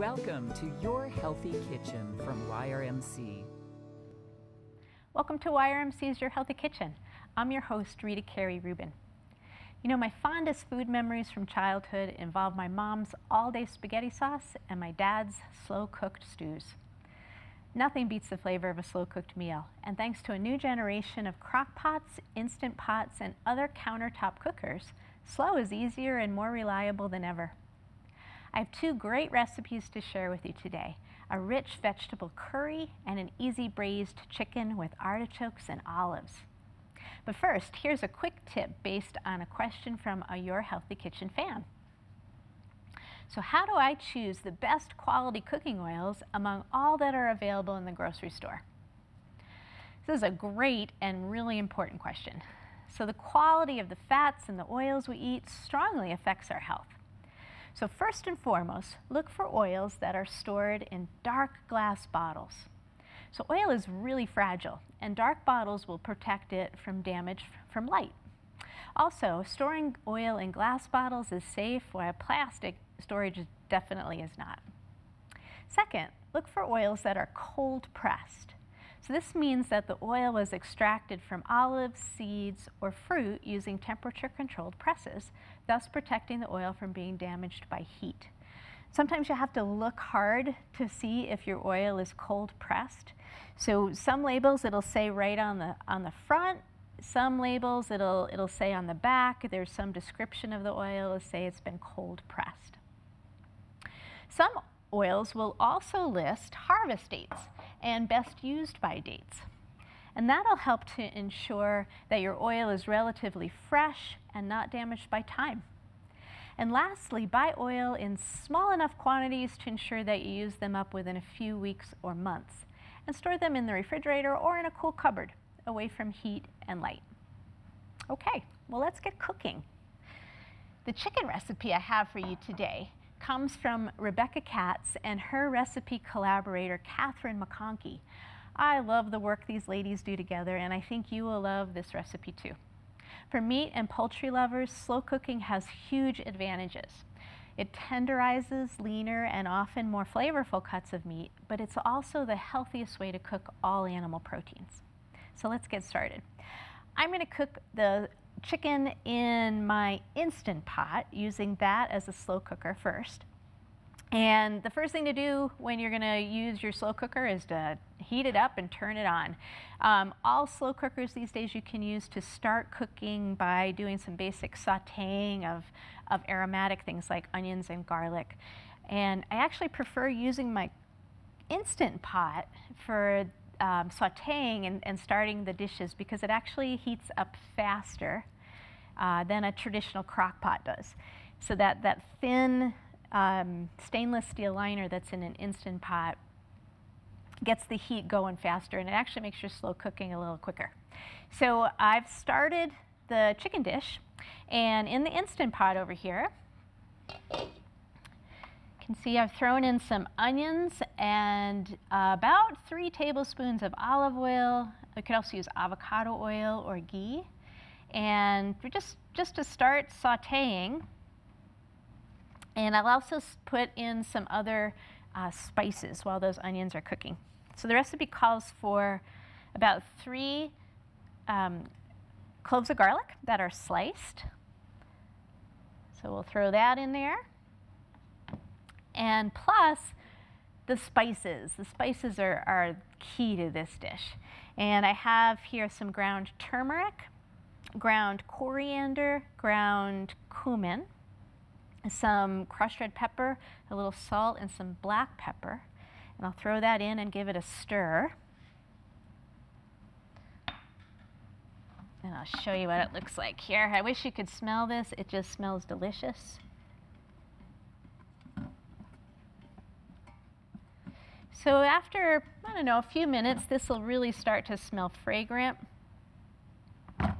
Welcome to Your Healthy Kitchen from YRMC. Welcome to YRMC's Your Healthy Kitchen. I'm your host, Rita Carey Rubin. You know, my fondest food memories from childhood involve my mom's all-day spaghetti sauce and my dad's slow-cooked stews. Nothing beats the flavor of a slow-cooked meal, and thanks to a new generation of crock pots, Instant Pots, and other countertop cookers, slow is easier and more reliable than ever. I have two great recipes to share with you today, a rich vegetable curry and an easy braised chicken with artichokes and olives. But first, here's a quick tip based on a question from a Your Healthy Kitchen fan. So how do I choose the best quality cooking oils among all that are available in the grocery store? This is a great and really important question. So the quality of the fats and the oils we eat strongly affects our health. So first and foremost, look for oils that are stored in dark glass bottles. So oil is really fragile, and dark bottles will protect it from damage from light. Also, storing oil in glass bottles is safe, while plastic storage definitely is not. Second, look for oils that are cold pressed. So this means that the oil was extracted from olives, seeds, or fruit using temperature-controlled presses, thus protecting the oil from being damaged by heat. Sometimes you have to look hard to see if your oil is cold pressed. So some labels it'll say right on the front, some labels it'll say on the back, there's some description of the oil, it'll say it's been cold pressed. Some oils will also list harvest dates and best used by dates. And that'll help to ensure that your oil is relatively fresh and not damaged by time. And lastly, buy oil in small enough quantities to ensure that you use them up within a few weeks or months, and store them in the refrigerator or in a cool cupboard, away from heat and light. Okay, well, let's get cooking. The chicken recipe I have for you today comes from Rebecca Katz and her recipe collaborator, Catherine McConkey. I love the work these ladies do together, and I think you will love this recipe too. For meat and poultry lovers, slow cooking has huge advantages. It tenderizes leaner and often more flavorful cuts of meat, but it's also the healthiest way to cook all animal proteins. So let's get started. I'm going to cook the chicken in my Instant Pot using that as a slow cooker first. And the first thing to do when you're going to use your slow cooker is to heat it up and turn it on. All slow cookers these days you can use to start cooking by doing some basic sauteing of aromatic things like onions and garlic. And I actually prefer using my Instant Pot for sauteing and starting the dishes because it actually heats up faster than a traditional crock pot does. So that thin stainless steel liner that's in an Instant Pot gets the heat going faster, and it actually makes your slow cooking a little quicker. So I've started the chicken dish, and in the Instant Pot over here, see, I've thrown in some onions and about 3 tablespoons of olive oil. You could also use avocado oil or ghee. And just to start sauteing, and I'll also put in some other spices while those onions are cooking. So the recipe calls for about 3 cloves of garlic that are sliced. So we'll throw that in there. And plus the spices. The spices are key to this dish. And I have here some ground turmeric, ground coriander, ground cumin, some crushed red pepper, a little salt, and some black pepper. And I'll throw that in and give it a stir. And I'll show you what it looks like here. I wish you could smell this. It just smells delicious. So after, I don't know, a few minutes, this will really start to smell fragrant. But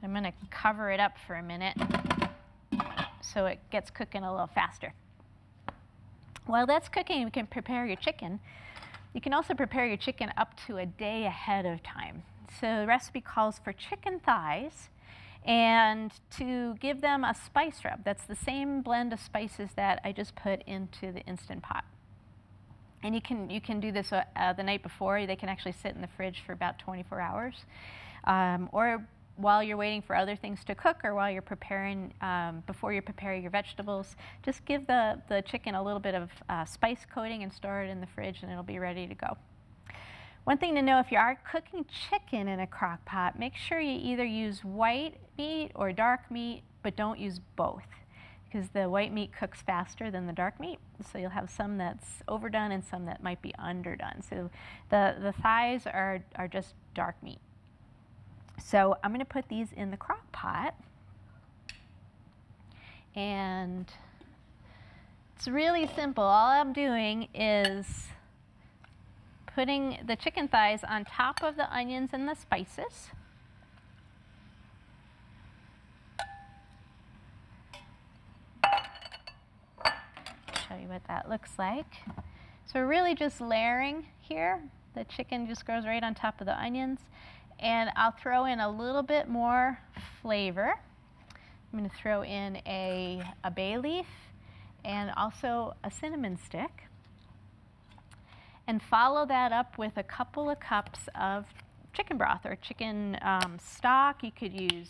I'm going to cover it up for a minute so it gets cooking a little faster. While that's cooking, you can prepare your chicken. You can also prepare your chicken up to a day ahead of time. So the recipe calls for chicken thighs, and to give them a spice rub. That's the same blend of spices that I just put into the Instant Pot. And you can do this the night before. They can actually sit in the fridge for about 24 hours. Or while you're waiting for other things to cook, or while you're preparing, before you prepare your vegetables, just give the chicken a little bit of spice coating and store it in the fridge and it'll be ready to go. One thing to know, if you are cooking chicken in a crock pot, make sure you either use white meat or dark meat, but don't use both, because the white meat cooks faster than the dark meat. So you'll have some that's overdone and some that might be underdone. So the thighs are just dark meat. So I'm going to put these in the crock pot, and it's really simple. All I'm doing is putting the chicken thighs on top of the onions and the spices. Show you what that looks like. So we're really just layering here. The chicken just goes right on top of the onions. And I'll throw in a little bit more flavor. I'm going to throw in a bay leaf and also a cinnamon stick. And follow that up with a couple of cups of chicken broth or chicken stock. You could use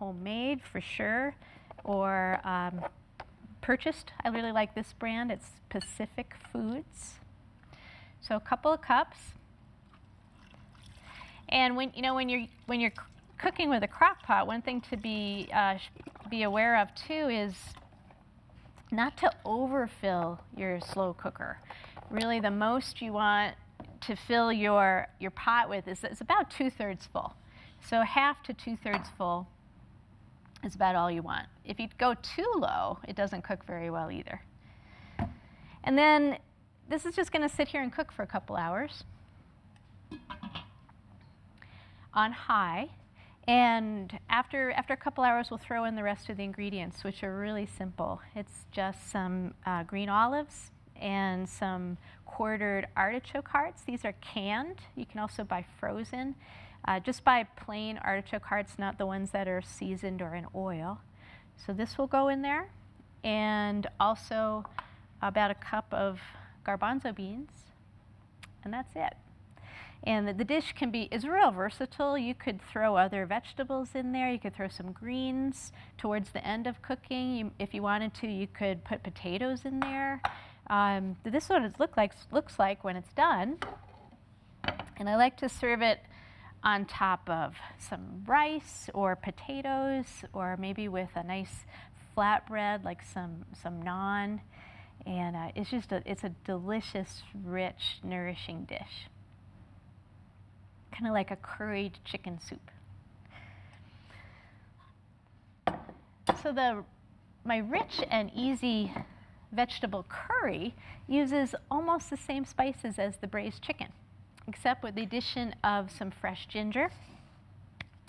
homemade for sure, or purchased. I really like this brand. It's Pacific Foods. So a couple of cups. And when you're cooking with a crock pot, one thing to be aware of too is not to overfill your slow cooker. Really, the most you want to fill your pot with is about 2/3 full. So half to 2/3 full is about all you want. If you go too low, it doesn't cook very well either. And then this is just going to sit here and cook for a couple hours on high, and after a couple hours we'll throw in the rest of the ingredients, which are really simple. It's just some green olives and some quartered artichoke hearts. These are canned. You can also buy frozen. Just buy plain artichoke hearts, not the ones that are seasoned or in oil. So this will go in there, and also about a cup of garbanzo beans, and that's it. And the dish is real versatile. You could throw other vegetables in there. You could throw some greens towards the end of cooking. If you wanted to, you could put potatoes in there. This is what it looks like when it's done. And I like to serve it on top of some rice or potatoes, or maybe with a nice flatbread like some naan. And it's just it's a delicious, rich, nourishing dish. Kind of like a curried chicken soup. So my rich and easy vegetable curry uses almost the same spices as the braised chicken, except with the addition of some fresh ginger,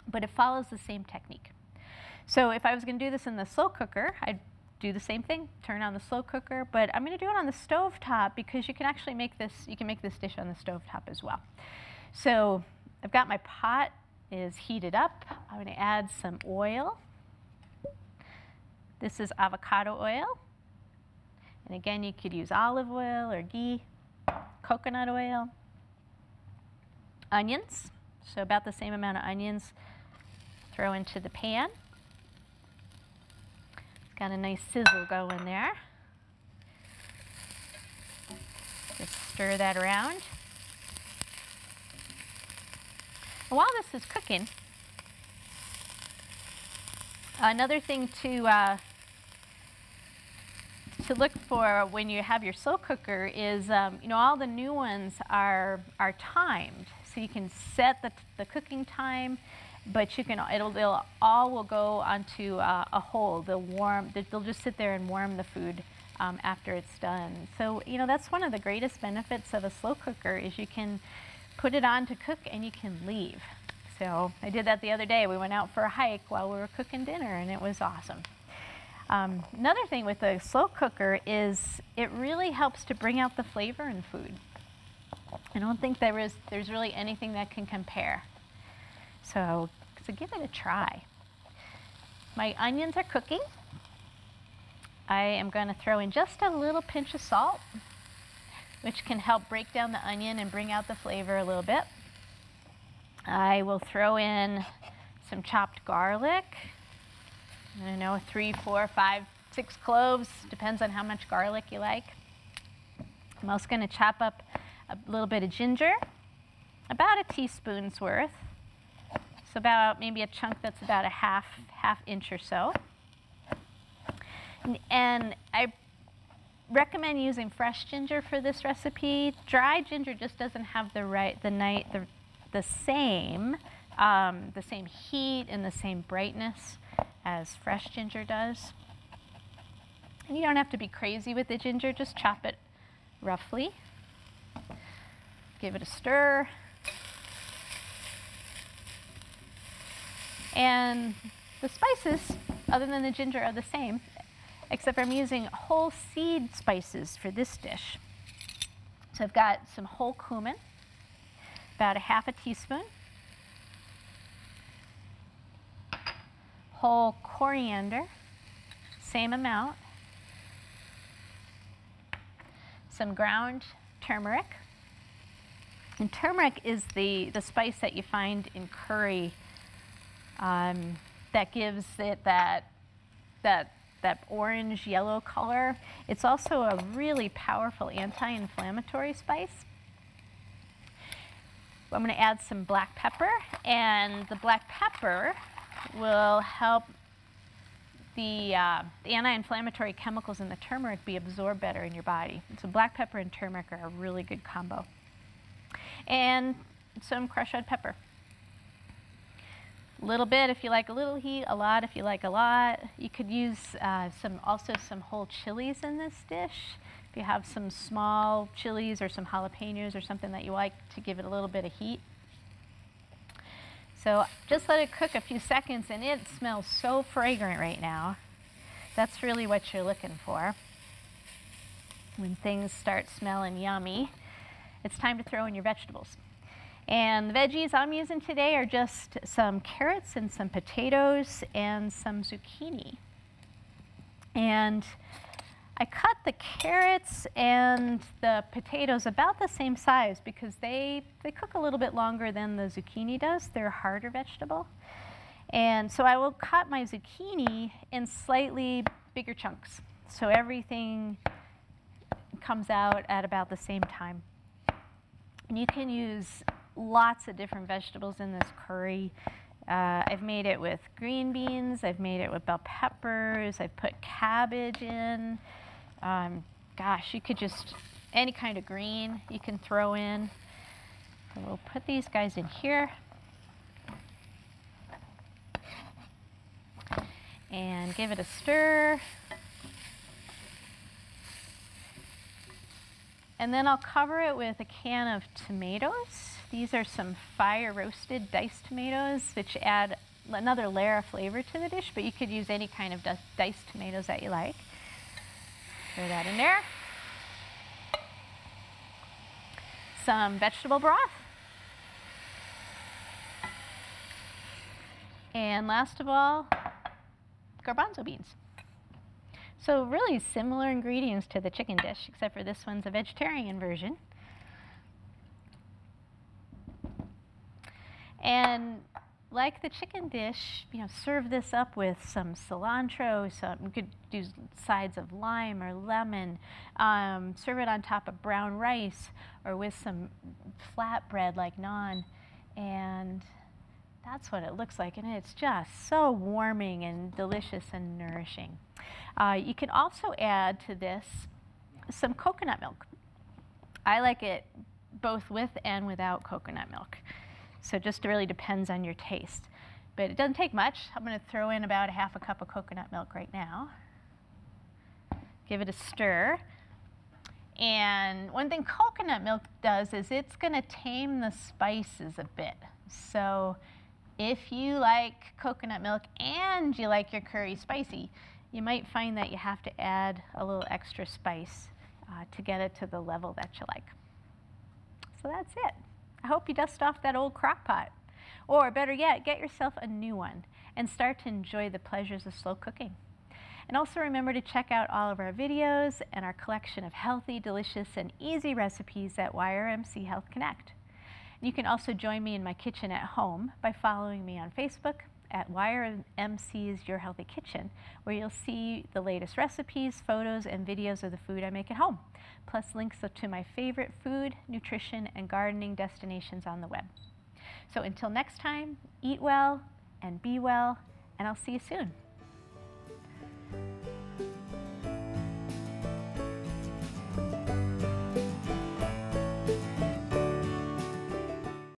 but it follows the same technique. So if I was going to do this in the slow cooker, I'd do the same thing, turn on the slow cooker, but I'm going to do it on the stovetop, because you can actually make this dish on the stovetop as well. So I've got my pot is heated up. I'm going to add some oil. This is avocado oil. And again, you could use olive oil or ghee, coconut oil, onions. So about the same amount of onions, throw into the pan. It's got a nice sizzle going there. Just stir that around. While this is cooking, another thing to look for when you have your slow cooker is, all the new ones are timed, so you can set the cooking time, but you can it'll all will go onto a hold. They'll just sit there and warm the food after it's done. So that's one of the greatest benefits of a slow cooker is you can put it on to cook and you can leave. So I did that the other day. We went out for a hike while we were cooking dinner, and it was awesome. Another thing with the slow cooker is it really helps to bring out the flavor in food. I don't think there's really anything that can compare. So give it a try. My onions are cooking. I am going to throw in just a little pinch of salt, which can help break down the onion and bring out the flavor a little bit. I will throw in some chopped garlic. I don't know, 3, 4, 5, 6 cloves, depends on how much garlic you like. I'm also going to chop up a little bit of ginger, about a teaspoon's worth. So about maybe a chunk that's about a half inch or so. And I recommend using fresh ginger for this recipe. Dry ginger just doesn't have the same heat and the same brightness as fresh ginger does. And you don't have to be crazy with the ginger, just chop it roughly. Give it a stir. And the spices, other than the ginger, are the same, except I'm using whole seed spices for this dish. So I've got some whole cumin, about a half a teaspoon, whole coriander, same amount, some ground turmeric. And turmeric is the spice that you find in curry that gives it that orange yellow color. It's also a really powerful anti-inflammatory spice. I'm going to add some black pepper, and the black pepper will help the anti-inflammatory chemicals in the turmeric be absorbed better in your body. So black pepper and turmeric are a really good combo. And some crushed red pepper. A little bit if you like a little heat, a lot if you like a lot. You could use also some whole chilies in this dish. If you have some small chilies or some jalapenos or something that you like to give it a little bit of heat. So just let it cook a few seconds, and it smells so fragrant right now. That's really what you're looking for. When things start smelling yummy, it's time to throw in your vegetables. And the veggies I'm using today are just some carrots and some potatoes and some zucchini. And I cut the carrots and the potatoes about the same size because they cook a little bit longer than the zucchini does. They're a harder vegetable. And so I will cut my zucchini in slightly bigger chunks. So everything comes out at about the same time. And you can use lots of different vegetables in this curry. I've made it with green beans, I've made it with bell peppers, I've put cabbage in. Gosh, you could just, any kind of green you can throw in. So we'll put these guys in here. And give it a stir. And then I'll cover it with a can of tomatoes. These are some fire-roasted diced tomatoes, which add another layer of flavor to the dish, but you could use any kind of diced tomatoes that you like. Throw that in there. Some vegetable broth. And last of all, garbanzo beans. So really similar ingredients to the chicken dish, except for this one's a vegetarian version. And like the chicken dish, you know, serve this up with some cilantro, you could do sides of lime or lemon, serve it on top of brown rice or with some flatbread like naan. And that's what it looks like, and it's just so warming and delicious and nourishing. You can also add to this some coconut milk. I like it both with and without coconut milk. So it just really depends on your taste. But it doesn't take much. I'm going to throw in about half a cup of coconut milk right now. Give it a stir. And one thing coconut milk does is it's going to tame the spices a bit. So if you like coconut milk and you like your curry spicy, you might find that you have to add a little extra spice to get it to the level that you like. So that's it. I hope you dust off that old crock pot. Or better yet, get yourself a new one and start to enjoy the pleasures of slow cooking. And also remember to check out all of our videos and our collection of healthy, delicious, and easy recipes at YRMC Health Connect. And you can also join me in my kitchen at home by following me on Facebook at YRMC's Your Healthy Kitchen, where you'll see the latest recipes, photos, and videos of the food I make at home, plus links to my favorite food, nutrition, and gardening destinations on the web. So until next time, eat well and be well, and I'll see you soon.